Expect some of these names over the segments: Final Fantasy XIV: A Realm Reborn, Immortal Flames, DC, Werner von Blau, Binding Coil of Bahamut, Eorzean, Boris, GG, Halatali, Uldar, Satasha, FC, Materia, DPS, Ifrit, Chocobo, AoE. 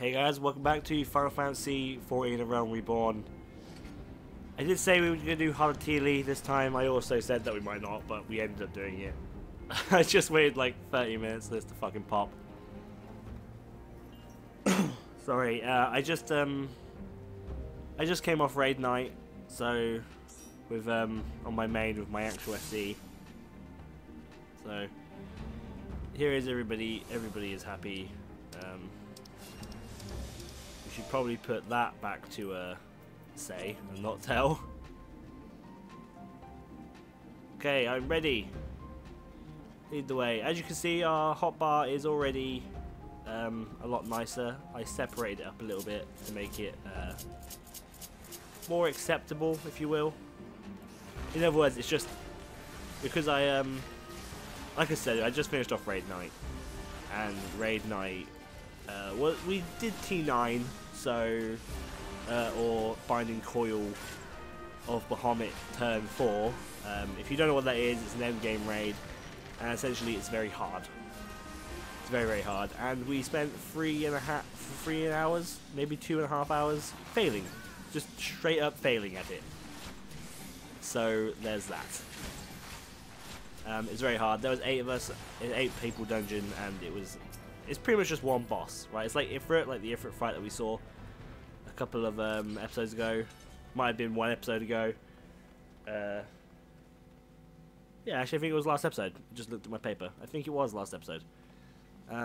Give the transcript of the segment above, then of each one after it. Hey guys, welcome back to Final Fantasy XIV: A Realm Reborn. I did say we were going to do Halatali this time. I also said that we might not, but we ended up doing it. I just waited like 30 minutes for this to fucking pop. Sorry, I just came off raid night, so with on my main with my actual FC. So here is everybody. Everybody is happy. We should probably put that back to say and not tell. Okay, I'm ready. Lead the way. As you can see, our hotbar is already a lot nicer. I separated it up a little bit to make it more acceptable, if you will. In other words, it's just because I like I said, I just finished off raid night, and raid night. Well, we did T9, so or Binding Coil of Bahamut turn 4. If you don't know what that is, it's an end game raid, and essentially it's very hard. It's very hard, and we spent 3 hours, maybe 2.5 hours failing, just straight up failing at it. So there's that. It's very hard. There was 8 of us, an 8 people dungeon, and it was. It's pretty much just one boss, right? It's like Ifrit, like the Ifrit fight that we saw a couple of episodes ago. Might have been 1 episode ago. Yeah, actually I think it was last episode. Just looked at my paper. I think it was last episode.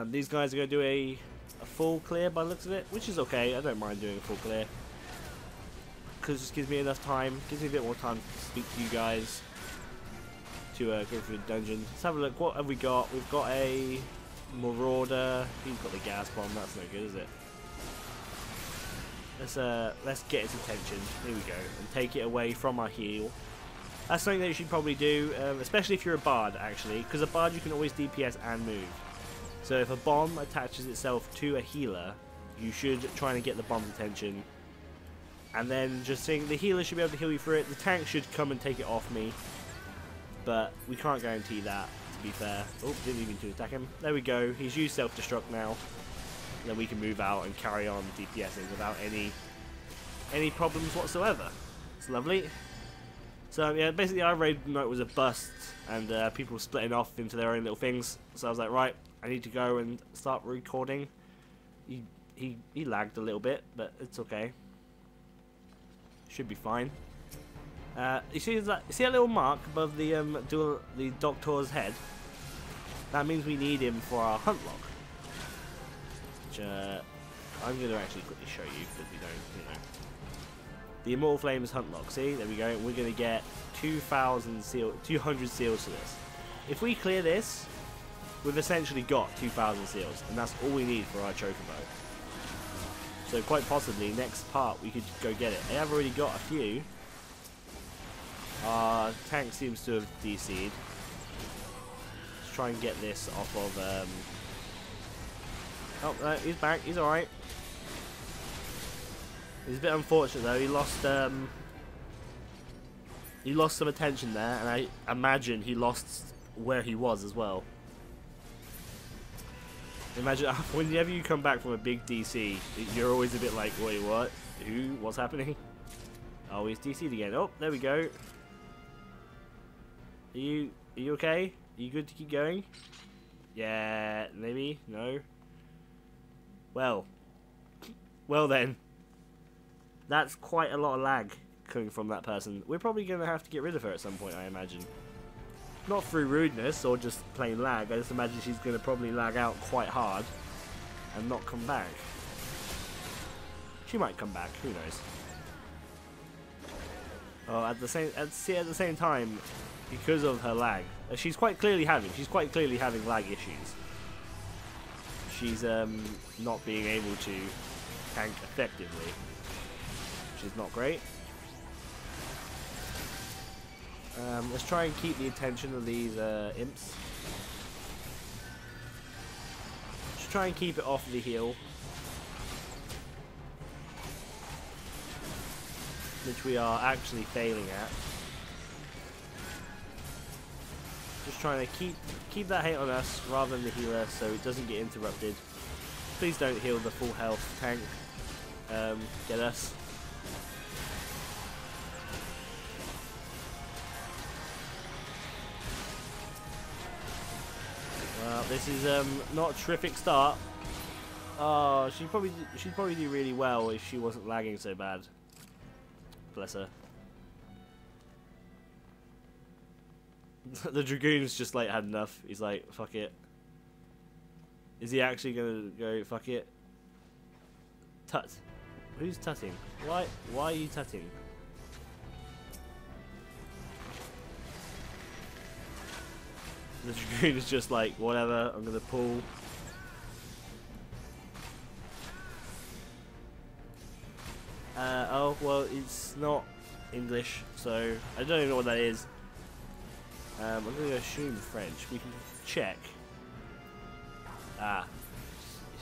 These guys are going to do a full clear by the looks of it, which is okay. I don't mind doing a full clear. Because it just gives me enough time, gives me a bit more time to speak to you guys. To go through the dungeon. Let's have a look. What have we got? We've got a Marauder. He's got the gas bomb. That's no good, is it? Let's get his attention. Here we go, and take it away from our heal. That's something that you should probably do, especially if you're a bard, actually, because a bard you can always DPS and move. So if a bomb attaches itself to a healer, you should try and get the bomb's attention, and then just think the healer should be able to heal you for it. The tank should come and take it off me, but we can't guarantee that. Be fair. Oh, didn't even to attack him. There we go. He's used self-destruct now. And then we can move out and carry on DPSing without any problems whatsoever. It's lovely. So yeah, basically our raid night was a bust, and people were splitting off into their own little things. So I was like, right, I need to go and start recording. He lagged a little bit, but it's okay. Should be fine. You see a little mark above the doctor's head? That means we need him for our hunt log. Which, I'm going to actually quickly show you, because we don't, you know. The Immortal Flames hunt log, see? There we go. We're going to get 200 seals to this. If we clear this, we've essentially got 2,000 seals, and that's all we need for our chocobo. So quite possibly, next part, we could go get it. I have already got a few. Our tank seems to have DC'd. Let's try and get this off of. Oh, no, he's back. He's alright. He's a bit unfortunate though. He lost some attention there, and I imagine he lost where he was as well. Imagine whenever you come back from a big DC, you're always a bit like, wait, what? Who? What's happening? Oh, he's DC'd again. Oh, there we go. Are you okay? Are you good to keep going? Yeah, maybe? No? Well then. That's quite a lot of lag coming from that person. We're probably going to have to get rid of her at some point, I imagine. Not through rudeness or just plain lag. I just imagine she's going to probably lag out quite hard and not come back. She might come back, who knows. Oh, at the same time, because of her lag, she's quite clearly having lag issues. She's not being able to tank effectively, which is not great. Let's try and keep the attention of these imps. Let's try and keep it off the heal, which we are actually failing at. Just trying to keep that hate on us rather than the healer, so it doesn't get interrupted. Please don't heal the full health tank. Get us. Well, this is not a terrific start. Oh, she'd probably do really well if she wasn't lagging so bad. Bless her. The Dragoon's just like had enough. He's like, fuck it. Is he actually gonna go fuck it? Tut. Who's tutting? Why are you tutting? The Dragoon is just like, whatever, I'm gonna pull. Oh, well, it's not English, so I don't even know what that is. I'm going to assume French. We can check. Ah,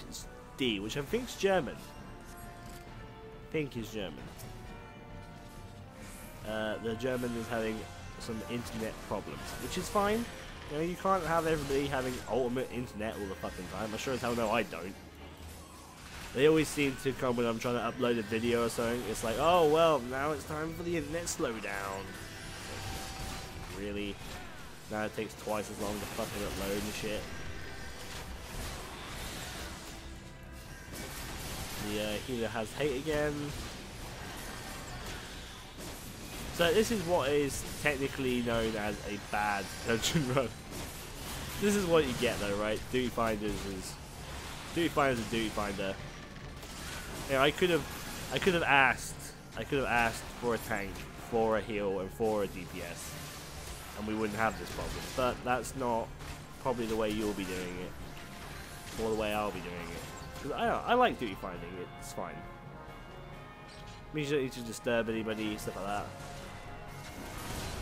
it's D, which I think is German. I think is German. The German is having some internet problems, which is fine. You know, you can't have everybody having ultimate internet all the fucking time. I sure as hell know I don't. They always seem to come when I'm trying to upload a video or something. It's like, oh, well, now it's time for the internet slowdown. Really? Now it takes twice as long to fucking upload and shit. The healer has hate again. So this is what is technically known as a bad dungeon run. This is what you get though, right? Duty Finder's a Duty Finder. Yeah, I could have asked for a tank, for a heal, and for a DPS, and we wouldn't have this problem. But that's not probably the way you'll be doing it, or the way I'll be doing it. Because I like duty finding; it's fine. It means you don't need to disturb anybody, stuff like that.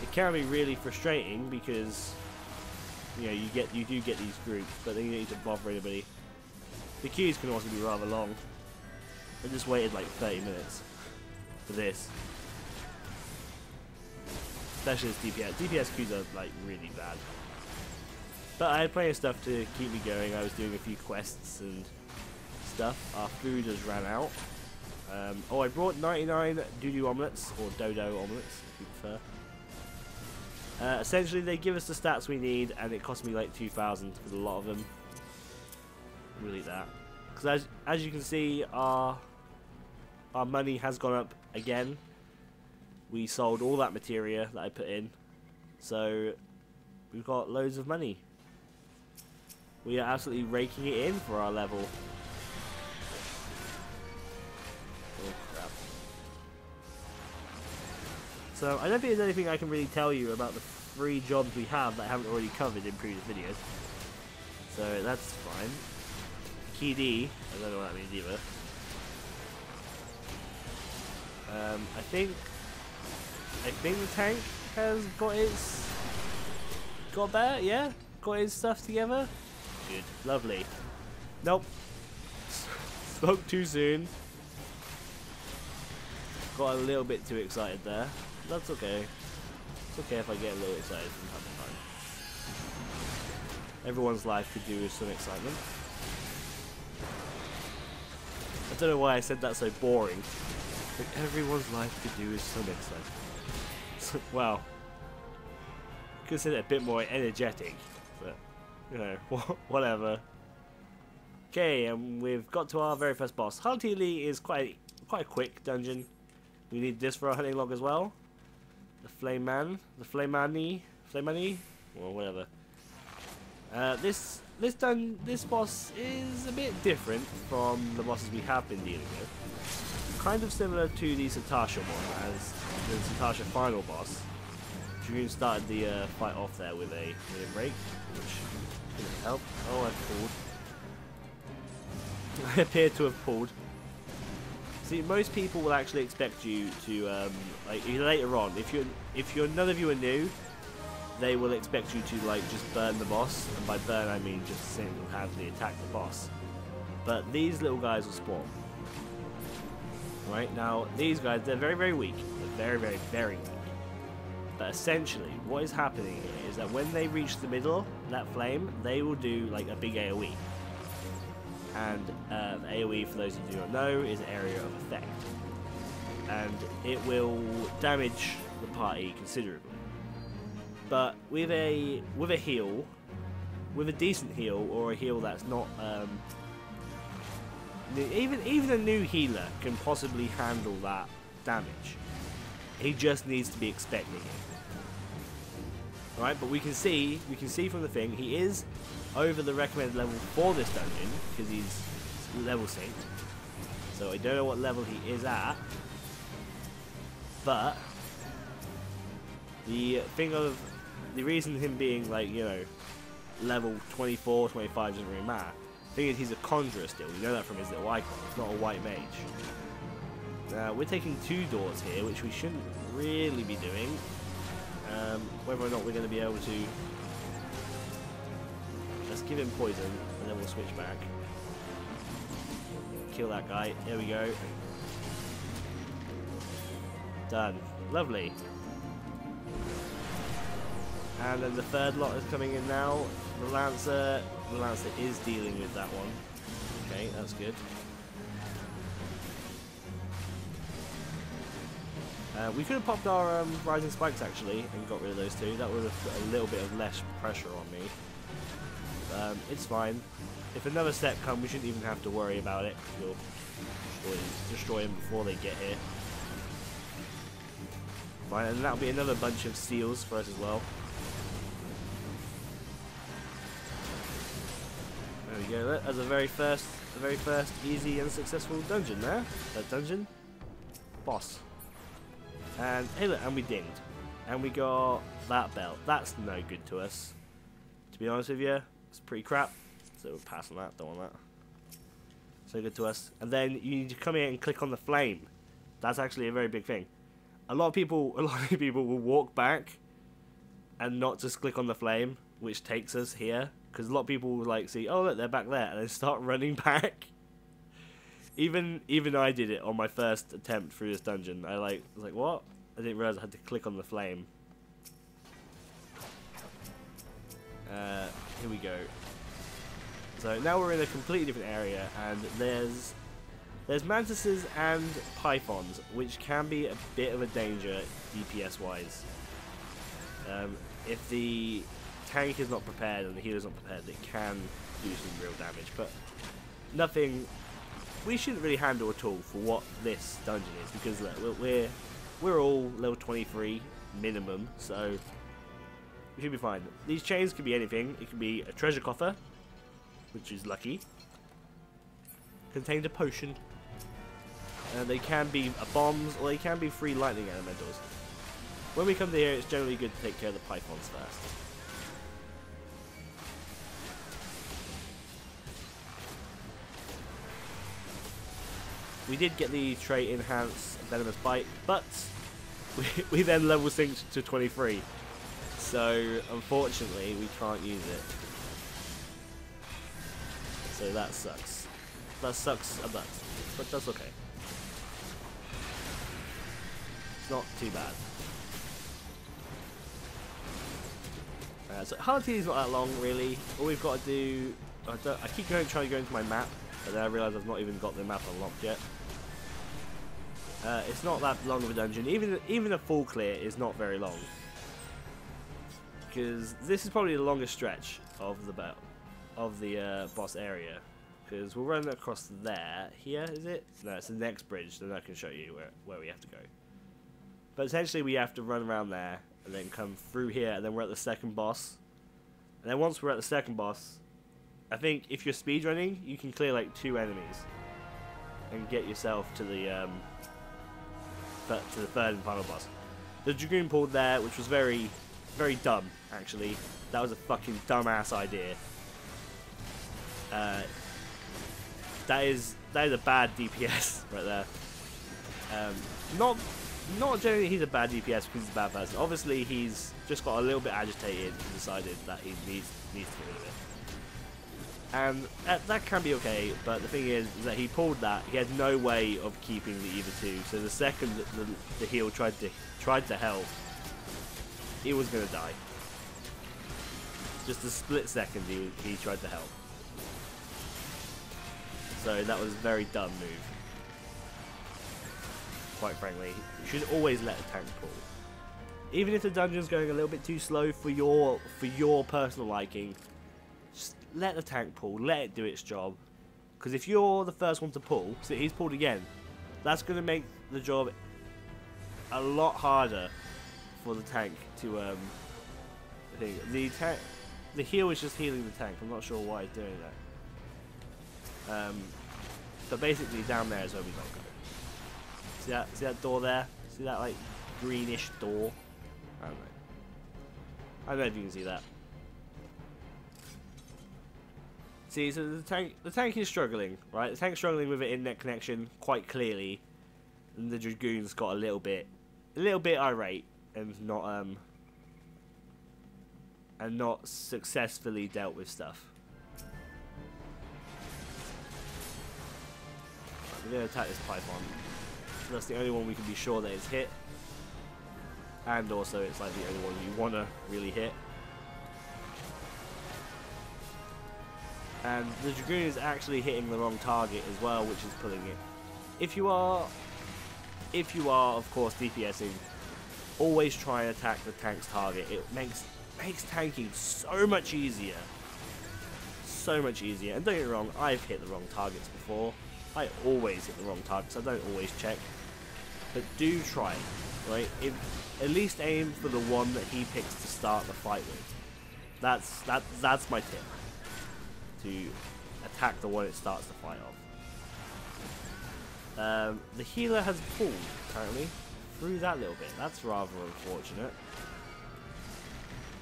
It can be really frustrating because you know you do get these groups, but then you don't need to bother anybody. The queues can also be rather long. I just waited like 30 minutes for this. Especially this DPS. DPS queues are like really bad. But I had plenty of stuff to keep me going. I was doing a few quests and stuff. Our food has ran out. Oh, I brought 99 dodo omelets, or dodo omelets if you prefer. Essentially they give us the stats we need and it cost me like 2,000 for a lot of them. We'll eat that. Because as you can see, our money has gone up again. We sold all that materia that I put in. So we've got loads of money. We are absolutely raking it in for our level. Oh crap. So I don't think there's anything I can really tell you about the free jobs we have that I haven't already covered in previous videos. So that's fine. KD, I don't know what that means either. I think the tank has got better, yeah? Got his stuff together? Good, lovely. Nope. Spoke too soon. Got a little bit too excited there. That's okay. It's okay if I get a little excited from time to time. Everyone's life could do with some excitement. I don't know why I said that so boring. Like everyone's life to do is some excitement. Wow. Could have said it a bit more energetic, but you know, whatever. Okay, and we've got to our very first boss. Halatali is quite a quick dungeon. We need this for our hunting log as well. The Flame Man, the Flamani, or whatever. This boss is a bit different from the bosses we have been dealing with. Kind of similar to the Satasha one, as the Satasha final boss. Dragoon started the fight off there with a break, which didn't help. Oh, I've pulled. I appear to have pulled. See, most people will actually expect you to like later on, if none of you are new. They will expect you to like just burn the boss, and by burn I mean just single-handedly attack the boss. But these little guys will spawn. Right now, these guys, they're very, very weak. They're very, very, very weak. But essentially, what is happening is that when they reach the middle, that flame, they will do like a big AoE. and AoE, for those who do not know, is area of effect, and it will damage the party considerably. But with a heal, with a decent heal, or a heal that's not even a new healer can possibly handle that damage. He just needs to be expecting it. Alright, but we can see from the thing, he is over the recommended level for this dungeon, because he's level synced. So I don't know what level he is at, but the thing of the reason him being, like, you know, level 24, 25 doesn't really matter. The thing is, he's a conjurer still. You know that from his little icon. It's not a white mage. We're taking two doors here, which we shouldn't really be doing. Whether or not we're going to be able to... Let's give him poison, and then we'll switch back. Kill that guy. There we go. Done. Lovely. And then the third lot is coming in now. The Lancer is dealing with that one. Okay, that's good. We could have popped our Rising Spikes, actually, and got rid of those two. That would have put a little bit of less pressure on me. It's fine. If another step comes, we shouldn't even have to worry about it. We'll destroy them before they get here. Right, and that'll be another bunch of seals for us as well. There we go. That was the very first easy and successful dungeon there. That dungeon boss. And hey, look, and we dinged, and we got that belt. That's no good to us. To be honest with you, it's pretty crap. So we'll pass on that. Don't want that. So good to us. And then you need to come here and click on the flame. That's actually a very big thing. A lot of people will walk back and not just click on the flame, which takes us here. Because a lot of people will, like, see, oh look, they're back there, and they start running back. Even I did it on my first attempt through this dungeon. I was like, what? I didn't realise I had to click on the flame. Here we go. So now we're in a completely different area, and there's mantises and pythons, which can be a bit of a danger DPS wise. If the tank is not prepared and the healer's not prepared, it can do some real damage, but nothing we shouldn't really handle at all for what this dungeon is, because look, we're all level 23 minimum, so we should be fine. These chains could be anything. It could be a treasure coffer, which is lucky, contained a potion, and they can be bombs, or they can be free lightning elementals. When we come to here, it's generally good to take care of the pythons first. We did get the trait Enhance Venomous Bite, but we then level synced to 23, so unfortunately we can't use it. So that sucks. That sucks a butt, but that's okay. It's not too bad. So Halatali is not that long really. All we've got to do, I keep trying to go into my map, but then I realise I've not even got the map unlocked yet. It's not that long of a dungeon. Even a full clear is not very long, because this is probably the longest stretch of the boss area. Because we'll run across there. Here is it? No, it's the next bridge. Then I can show you where we have to go. But essentially, we have to run around there and then come through here, and then we're at the second boss. And then once we're at the second boss, I think if you're speedrunning, you can clear like 2 enemies and get yourself to the third and final boss. The Dragoon Pool there, which was very, very dumb actually. That was a fucking dumbass idea. That is a bad DPS right there. Not generally he's a bad DPS because he's a bad person. Obviously he's just got a little bit agitated and decided that he needs to get rid of it. And that can be okay, but the thing is that he pulled that. He had no way of keeping the either two. So the second that the heal tried to help, he was gonna die. Just a split second he tried to help. So that was a very dumb move. Quite frankly, you should always let attacks pull. Even if the dungeon's going a little bit too slow for your personal liking, just let the tank pull, let it do its job. Because if you're the first one to pull, so he's pulled again, that's going to make the job a lot harder for the tank to. The heal is just healing the tank. I'm not sure why he's doing that. But basically, down there is where we don't go. See that door there? See that like greenish door? I don't know. I don't know if you can see that. See, so the tank is struggling, right? The tank's struggling with an in-net connection quite clearly, and the dragoon's got a little bit irate and not successfully dealt with stuff. Right, we're gonna attack this python. That's the only one we can be sure that it's hit, and also it's like the only one you wanna really hit. And the Dragoon is actually hitting the wrong target as well, which is pulling it. If you are of course DPSing, always try and attack the tank's target. It makes tanking so much easier. So much easier. And don't get me wrong, I've hit the wrong targets before. I always hit the wrong targets, I don't always check. But do try, right? At least aim for the one that he picks to start the fight with. That's my tip. To attack the one it starts the fight off. The healer has pulled, apparently, through that little bit. That's rather unfortunate.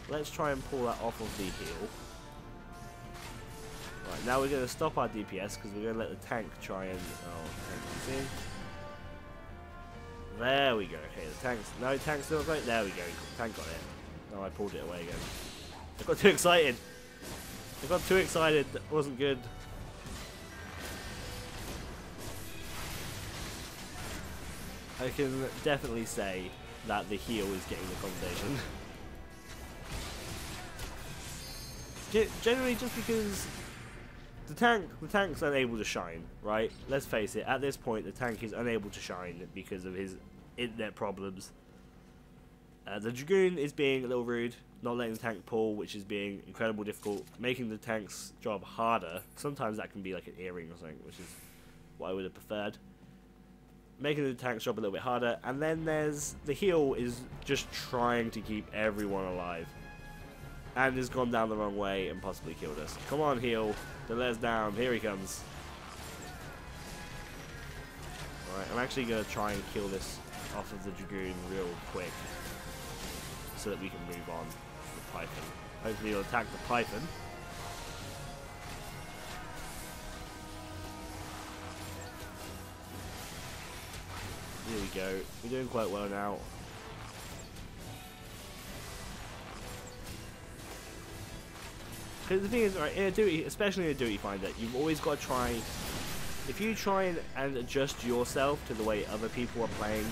Let's try and pull that off of the heal. Right, now we're going to stop our DPS because we're going to let the tank try and... Oh, the tank in. There we go. Okay, the tank's... No, the tank's not right. There we go. The tank got it. No, I pulled it away again. I got too excited. I got too excited. That wasn't good. I can definitely say that the heal is getting the combination. Generally, just because... The tank's unable to shine, right? Let's face it, at this point the tank is unable to shine because of his internet problems. The Dragoon is being a little rude, not letting the tank pull, which is being incredibly difficult, making the tank's job harder. Sometimes that can be like an earring or something, which is what I would have preferred. Making the tank's job a little bit harder, and then there's the heal is just trying to keep everyone alive. And has gone down the wrong way and possibly killed us. Come on, heal. Don't let us down. Here he comes. Alright, I'm actually going to try and kill this off of the Dragoon real quick. So that we can move on to the Python. Hopefully he'll attack the Python. Here we go. We're doing quite well now. Because the thing is, right, in a duty, especially in a duty finder, you've always got to try. If you try and adjust yourself to the way other people are playing,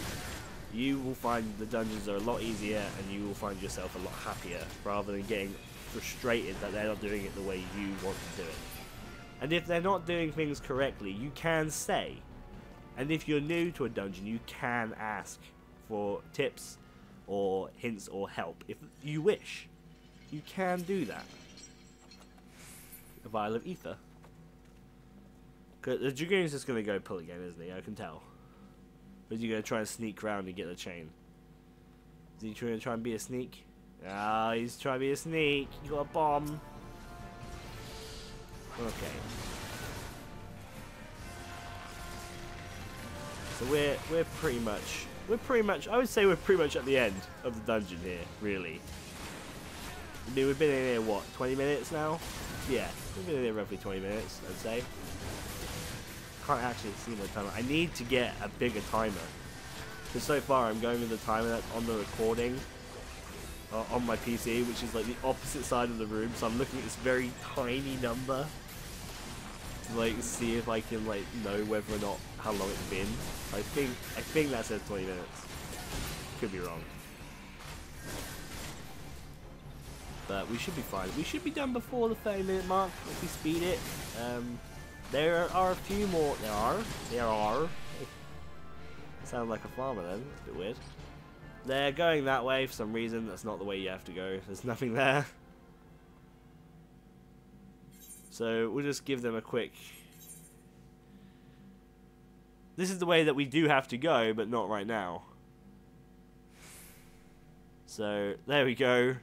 you will find the dungeons are a lot easier, and you will find yourself a lot happier, rather than getting frustrated that they're not doing it the way you want to do it. And if they're not doing things correctly, you can say. And if you're new to a dungeon, you can ask for tips, or hints, or help if you wish. You can do that. A vial of ether. The Dragoon's just going to go pull again, isn't he? I can tell. But you're going to try and sneak around and get the chain. Is he trying to be a sneak? Ah, he's trying to be a sneak. You got a bomb. Okay. So we're pretty much. I would say we're pretty much at the end of the dungeon here, really. I mean, we've been in here what, 20 minutes now? Yeah, we've been in here roughly 20 minutes, I'd say. Can't actually see my timer. I need to get a bigger timer. Because so far I'm going with the timer that's on the recording on my PC, which is like the opposite side of the room. So I'm looking at this very tiny number to like see if I can like know whether or not how long it's been. I think that says 20 minutes. Could be wrong. But we should be fine. We should be done before the 30-minute mark if we speed it. There are a few more. There are. Sound like a farmer then. It's a bit weird. They're going that way for some reason. That's not the way you have to go. There's nothing there. So we'll just give them a quick... This is the way that we do have to go, but not right now. So there we go.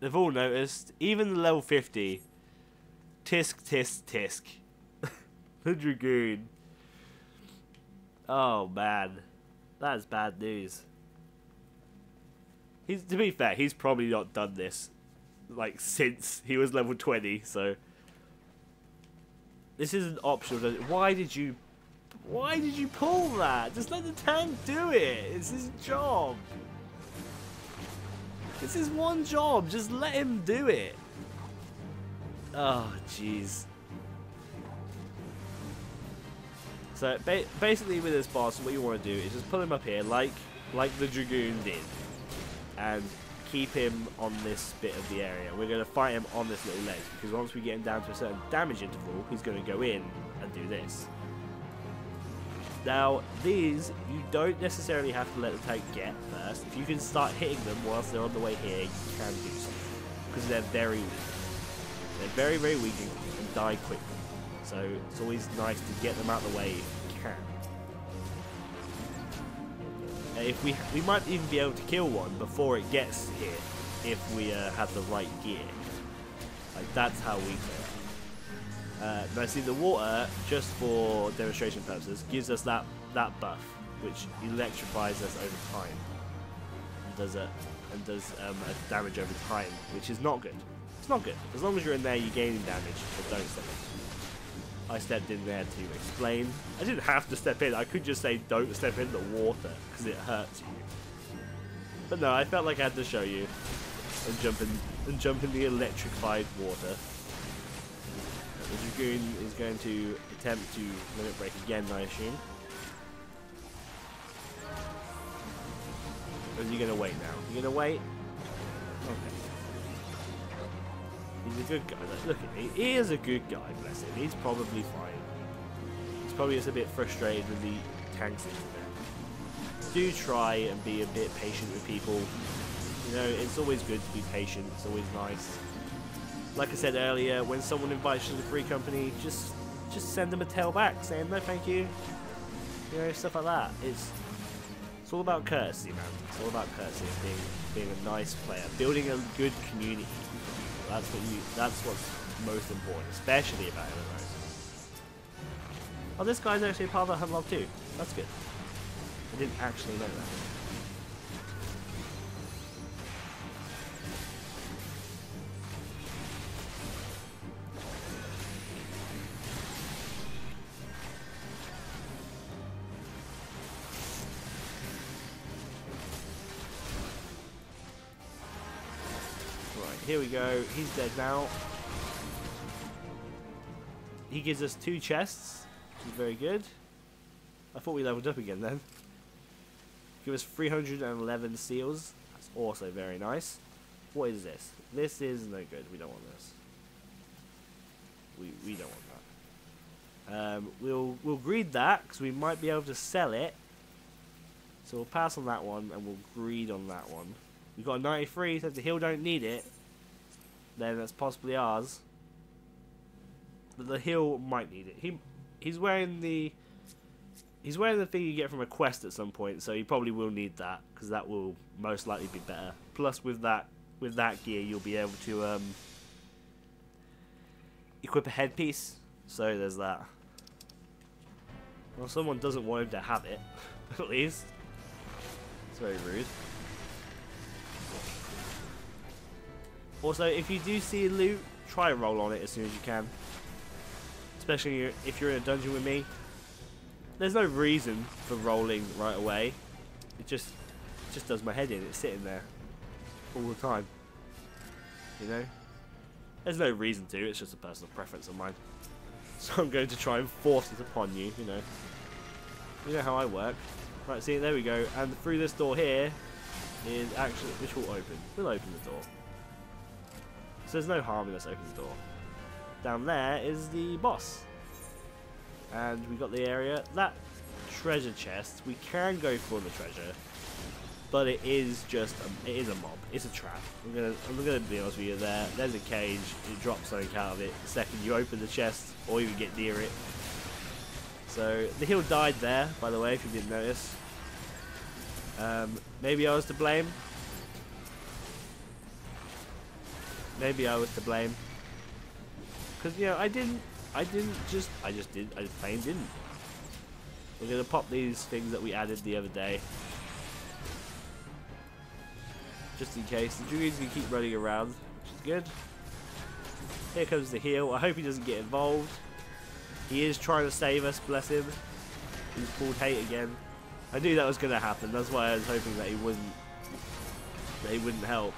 They've all noticed. Even the level 50. Tisk, tisk, tisk. The dragoon. Oh man, that is bad news. He's, to be fair, he's probably not done this like since he was level 20. So this isn't optional. Why did you pull that? Just let the tank do it. It's his job. It's his one job. Just let him do it. Oh jeez. So basically with this boss, what you want to do is just pull him up here like the Dragoon did and keep him on this bit of the area. We're going to fight him on this little ledge because once we get him down to a certain damage interval, he's going to go in and do this. Now these, you don't necessarily have to let the tank get first. If you can start hitting them whilst they're on the way here, you can do so because they're very weak. They're very, very weak and die quickly. So it's always nice to get them out of the way if you can. If we might even be able to kill one before it gets here if we have the right gear. Like that's how we go. Now see the water, just for demonstration purposes, gives us that buff, which electrifies us over time and does damage over time, which is not good. It's not good. As long as you're in there, you're gaining damage, but don't step in. I stepped in there to explain. I didn't have to step in. I could just say don't step in the water because it hurts you. But no, I felt like I had to show you and jump in the electrified water. The Dragoon is going to attempt to limit break again, I assume. Or is he going to wait now? You're going to wait? Okay. He's a good guy. Look at me. He is a good guy, bless him. He's probably fine. He's probably just a bit frustrated with the tanks in there. Do try and be a bit patient with people. You know, it's always good to be patient. It's always nice. Like I said earlier, when someone invites you to the free company, just send them a tail back, saying no, thank you. You know, stuff like that. It's all about courtesy, man. It's all about courtesy. Being a nice player, building a good community. That's what's most important, especially about MMOs. Oh, this guy's actually part of the Hunlock too. That's good. I didn't actually know that. Right, here we go. He's dead now. He gives us 2 chests, which is very good. I thought we leveled up again then. Give us 311 seals. That's also very nice. What is this? This is no good. We don't want this. We don't want that. We'll greed that because we might be able to sell it. So we'll pass on that one and we'll greed on that one. We've got a 93. So if the hill don't need it, then that's possibly ours. But the hill might need it. He's wearing the thing you get from a quest at some point, so he probably will need that because that will most likely be better. Plus, with that gear, you'll be able to equip a headpiece. So there's that. Well, someone doesn't want him to have it. At least it's very rude. Also, if you do see loot, try and roll on it as soon as you can. Especially if you're in a dungeon with me. There's no reason for rolling right away. It just does my head in. It's sitting there all the time. You know? There's no reason to. It's just a personal preference of mine. So I'm going to try and force it upon you, you know. You know how I work. Right, see, there we go. And through this door here is actually... which will open. We'll open the door. So there's no harm in us opening the door. Down there is the boss. and we got the area. That treasure chest, we can go for the treasure, but it is just it is a mob. It's a trap. I'm gonna be honest with you. There's a cage. You drop something out of it the second you open the chest or even get near it. So the hill died there, by the way, if you didn't notice. Maybe I was to blame. Maybe I was to blame. Because, you know, I just plain didn't. We're going to pop these things that we added the other day. Just in case. The druids can keep running around, which is good. Here comes the heal. I hope he doesn't get involved. He is trying to save us, bless him. He's pulled hate again. I knew that was going to happen. That's why I was hoping that he wouldn't help.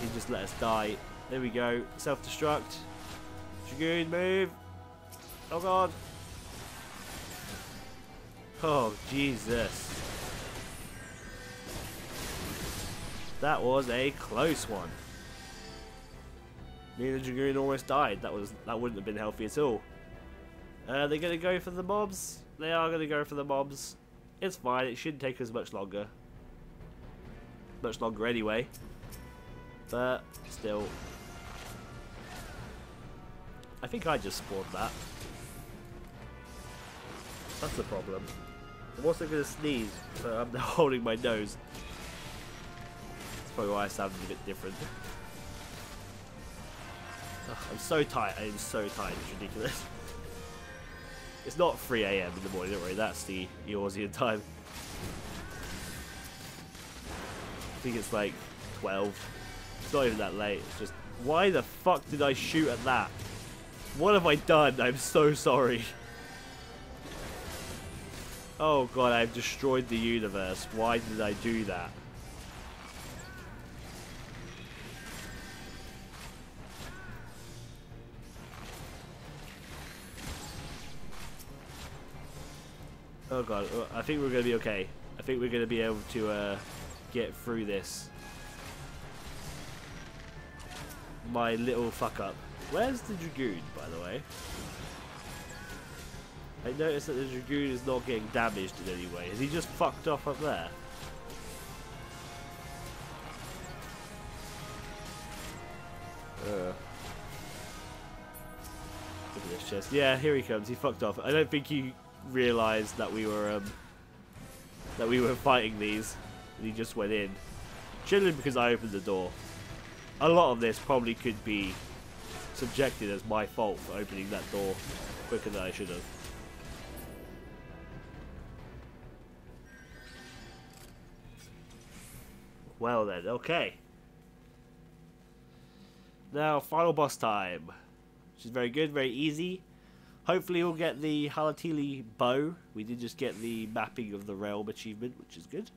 He just let us die. There we go. Self-destruct. Dragoon, move. Oh god. Oh Jesus. That was a close one. Me and the Dragoon almost died. That wouldn't have been healthy at all. They're gonna go for the mobs. They are gonna go for the mobs. It's fine. It shouldn't take us much longer. Much longer anyway. But still, I think I just spawned that. That's the problem. I'm also going to sneeze, so I'm holding my nose. That's probably why I sounded a bit different. Ugh, I'm so tired. I am so tired. It's ridiculous. It's not 3 a.m. in the morning. Don't worry. That's the Eorzean time. I think it's like 12. It's not even that late. It's just, why the fuck did I shoot at that? What have I done? I'm so sorry. Oh god, I've destroyed the universe. Why did I do that? Oh god, I think we're gonna be okay. I think we're gonna be able to get through this. My little fuck up. Where's the Dragoon, by the way? I noticed that the Dragoon is not getting damaged in any way. Is he just fucked off up there? Look at this chest. Yeah, here he comes. He fucked off. I don't think he realised that we were fighting these. And he just went in. Chilling because I opened the door. A lot of this probably could be subjected as my fault for opening that door quicker than I should have. Well then, okay. Now, final boss time. Which is very good, very easy. Hopefully we'll get the Halatali bow. We did just get the mapping of the realm achievement, which is good.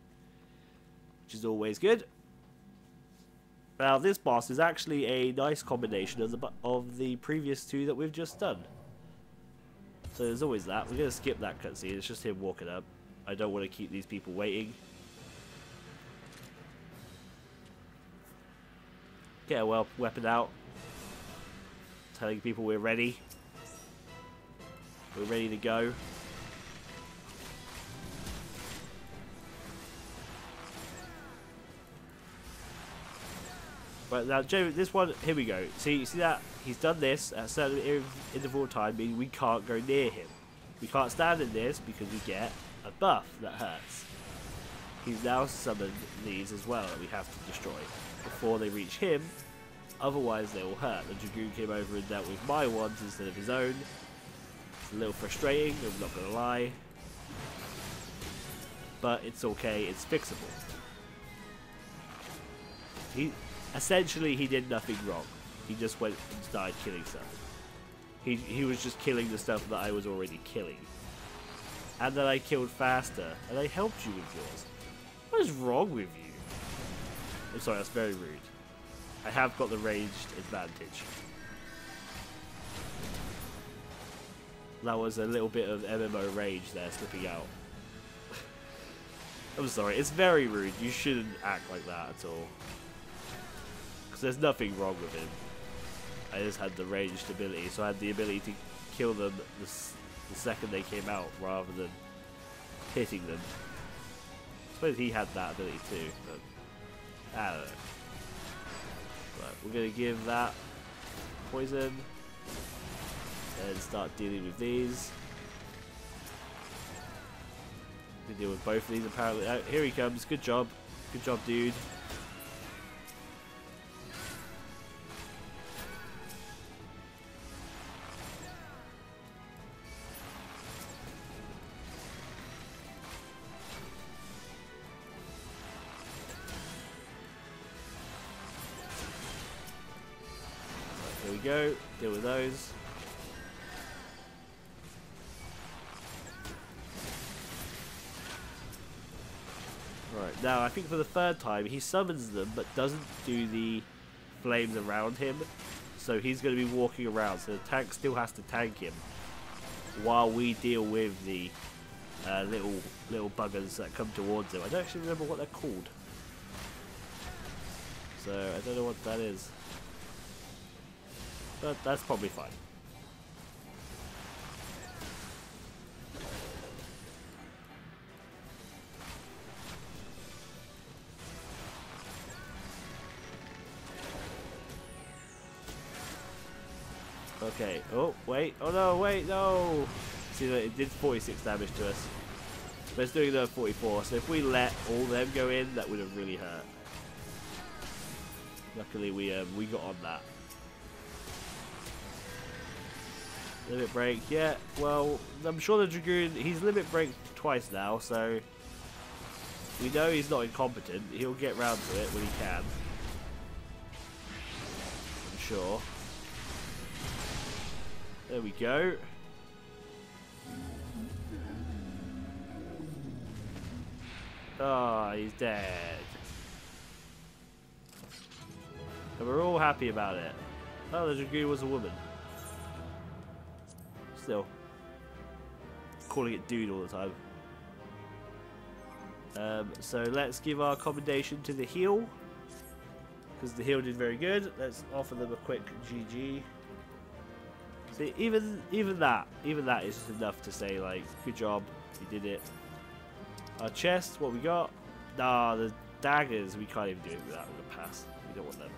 Which is always good. Now this boss is actually a nice combination of the previous two that we've just done. So there's always that. We're going to skip that cutscene. It's just him walking up. I don't want to keep these people waiting. Get a weapon out. Telling people we're ready. We're ready to go. Right, now, this one, here we go. See, you see that? He's done this at a certain interval of time, meaning we can't go near him. We can't stand in this because we get a buff that hurts. He's now summoned these as well that we have to destroy before they reach him, otherwise they will hurt. The Dragoon came over and dealt with my ones instead of his own. It's a little frustrating, I'm not going to lie. But it's okay, it's fixable. Essentially, he did nothing wrong. He just went and started killing stuff. He was just killing the stuff that I was already killing. And then I killed faster, and I helped you with yours. What is wrong with you? I'm sorry, that's very rude. I have got the ranged advantage. That was a little bit of MMO rage there, slipping out. I'm sorry, it's very rude. You shouldn't act like that at all. There's nothing wrong with him. I just had the ranged ability, so I had the ability to kill them the second they came out rather than hitting them. I suppose he had that ability too, but I don't know. Right, we're going to give that poison and start dealing with these. We deal with both of these apparently. Oh, here he comes. Good job. Good job, dude. There we go, deal with those. Right, now I think for the third time he summons them but doesn't do the flames around him. So he's going to be walking around, so the tank still has to tank him while we deal with the little buggers that come towards him. I don't actually remember what they're called. So I don't know what that is. But that's probably fine. Okay. Oh, wait. Oh, no. Wait. No. See, it did 46 damage to us. But it's doing another 44. So if we let all them go in, that would have really hurt. Luckily, we got on that. Limit break, yeah, well, I'm sure the Dragoon, he's limit break twice now, so we know he's not incompetent. He'll get round to it when he can, I'm sure. There we go. Ah, oh, he's dead. And we're all happy about it. Oh, the Dragoon was a woman. Still calling it dude all the time. So let's give our commendation to the heel, because the heel did very good. Let's offer them a quick GG. See, even that is just enough to say, like, good job, you did it. Our chest, what we got? Nah, the daggers, we can't even do it with that. We're gonna pass. We don't want them.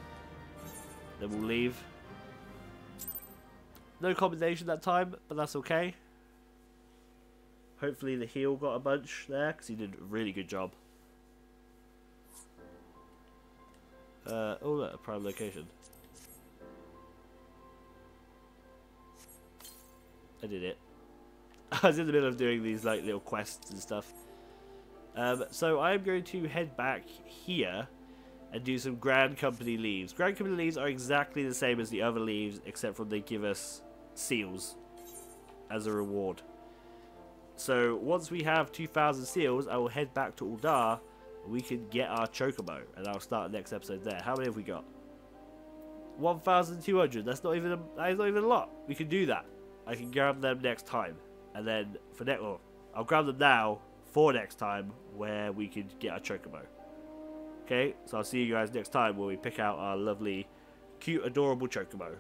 Then we'll leave. No combination that time, but that's okay. Hopefully the heel got a bunch there, because he did a really good job. Oh look, a prime location. I did it. I was in the middle of doing these like little quests and stuff. So I'm going to head back here and do some Grand Company leaves. Grand Company leaves are exactly the same as the other leaves, except for they give us seals as a reward. So once we have 2,000 seals, I will head back to Uldar. We can get our Chocobo, and I'll start the next episode there. How many have we got? 1,200. That's not even a lot. We can do that. I can grab them next time, and then for next, well, I'll grab them now for next time where we can get our Chocobo. Okay, so I'll see you guys next time where we pick out our lovely, cute, adorable Chocobo.